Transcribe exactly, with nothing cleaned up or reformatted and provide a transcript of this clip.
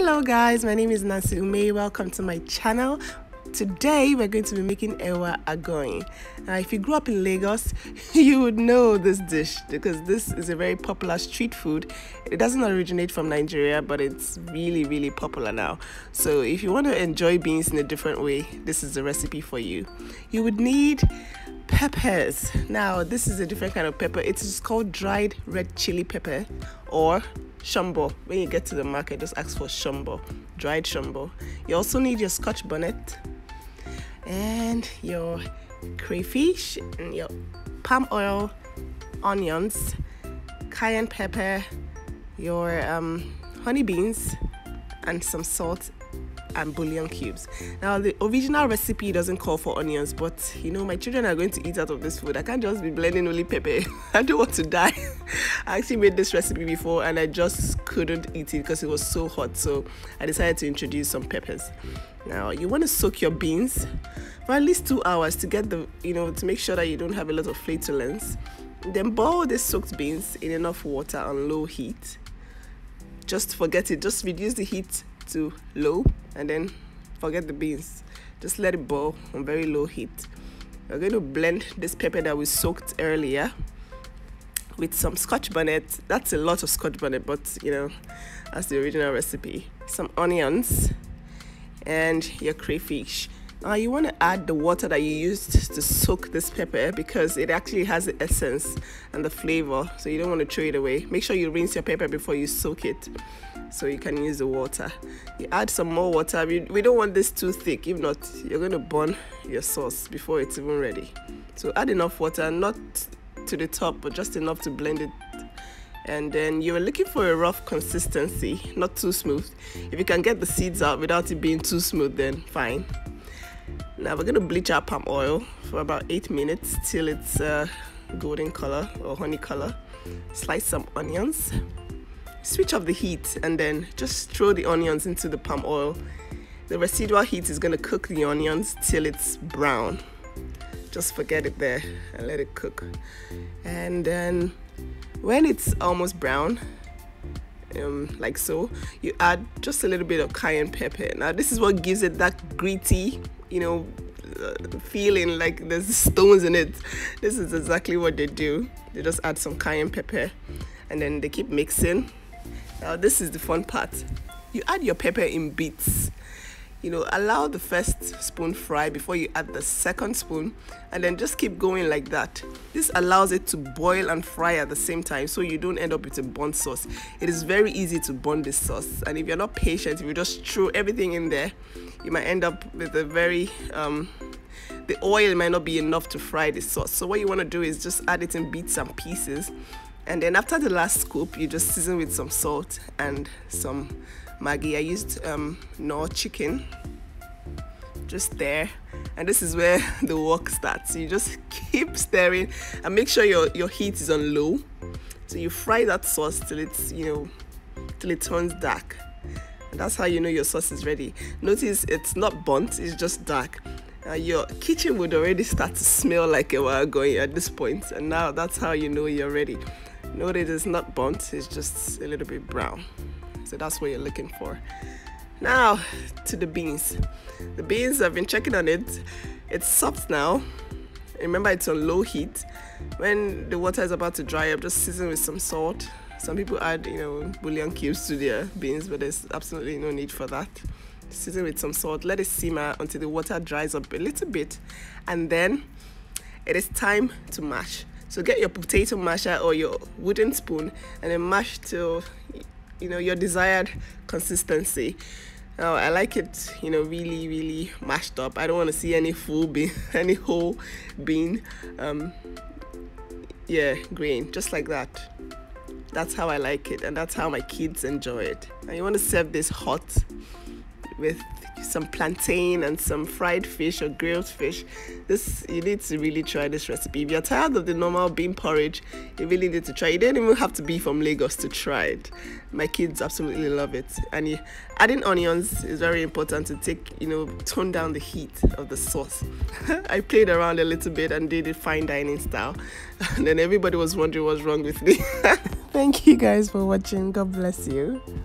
Hello guys, my name is Nancy Umeh. Welcome to my channel. Today we're going to be making Ewa Agoyin. Uh, if you grew up in Lagos, you would know this dish because this is a very popular street food. It doesn't originate from Nigeria, but it's really, really popular now. So if you want to enjoy beans in a different way, this is the recipe for you. You would need peppers. Now, this is a different kind of pepper. It is called dried red chili pepper or Shumbo. When you get to the market, just ask for Shumbo, dried Shumbo. You also need your Scotch bonnet and your crayfish and your palm oil, onions, cayenne pepper, your um, honey beans, and some salt and bouillon cubes. Now, the original recipe doesn't call for onions, but you know, my children are going to eat out of this food. I can't just be blending only pepper. I don't want to die. I actually made this recipe before and I just couldn't eat it because it was so hot, so I decided to introduce some peppers. Now, you want to soak your beans for at least two hours to get the, you know, to make sure that you don't have a lot of flatulence. Then boil the soaked beans in enough water on low heat. Just forget it, just reduce the heat to low and then forget the beans. Just let it boil on very low heat. We're going to blend this pepper that we soaked earlier with some Scotch bonnet. That's a lot of Scotch bonnet, but you know, that's the original recipe. Some onions and your crayfish. Now you want to add the water that you used to soak this pepper because it actually has the essence and the flavor, so you don't want to throw it away. Make sure you rinse your pepper before you soak it so you can use the water. You add some more water. We, we don't want this too thick, if not you're going to burn your sauce before it's even ready. So add enough water, not to the top, but just enough to blend it. And then you're looking for a rough consistency, not too smooth. If you can get the seeds out without it being too smooth, then fine. Now we're going to bleach our palm oil for about eight minutes till it's uh, golden color or honey color. Slice some onions. Switch off the heat and then just throw the onions into the palm oil. The residual heat is going to cook the onions till it's brown. Just forget it there and let it cook. And then when it's almost brown, Um, like so, you add just a little bit of cayenne pepper. Now this is what gives it that gritty, you know, uh, feeling like there's stones in it. This is exactly what they do. They just add some cayenne pepper and then they keep mixing. Now this is the fun part. You add your pepper in bits. You know, allow the first spoon fry before you add the second spoon, and then just keep going like that. This allows it to boil and fry at the same time, so you don't end up with a burnt sauce. It is very easy to burn this sauce, and if you're not patient, if you just throw everything in there, you might end up with a very um the oil might not be enough to fry the sauce. So what you want to do is just add it in bits and pieces, and then after the last scoop, you just season with some salt and some Maggie. I used um, no chicken just there, and this is where the work starts. You just keep stirring and make sure your, your heat is on low, so you fry that sauce till it's, you know, till it turns dark, and that's how you know your sauce is ready. Notice it's not burnt, it's just dark. Uh, your kitchen would already start to smell like Ewa Agoyin at this point, and now that's how you know you're ready. Notice it's not burnt, it's just a little bit brown. So that's what you're looking for. Now to the beans. The beans, I've been checking on it. It's soft now. Remember, it's on low heat. When the water is about to dry up, just season with some salt. Some people add, you know, bouillon cubes to their beans, but there's absolutely no need for that. Season with some salt. Let it simmer until the water dries up a little bit, and then it is time to mash. So get your potato masher or your wooden spoon and then mash till, you know, your desired consistency. Now, I like it, you know, really, really mashed up. I don't want to see any full bean, any whole bean. Um, yeah, grain, just like that. That's how I like it, and that's how my kids enjoy it. Now, you want to serve this hot with some plantain and some fried fish or grilled fish. This, you need to really try this recipe. If you're tired of the normal bean porridge, you really need to try. You don't even have to be from Lagos to try it. My kids absolutely love it. And you, adding onions is very important to take, you know, tone down the heat of the sauce. I played around a little bit and did it fine dining style, and then everybody was wondering what's wrong with me. Thank you guys for watching. God bless you.